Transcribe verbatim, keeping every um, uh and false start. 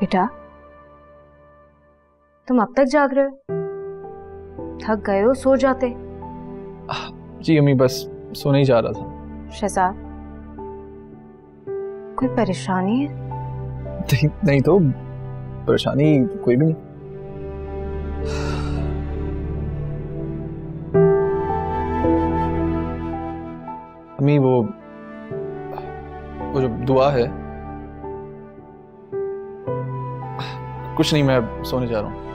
बेटा तुम अब तक जाग रहे हो, थक गए हो, सो जाते। जी अम्मी बस सोने ही जा रहा था। शहजाद कोई परेशानी है? नहीं, नहीं तो परेशानी कोई भी नहीं। अम्मी वो वो जो दुआ है, कुछ नहीं मैं सोने जा रहा हूँ।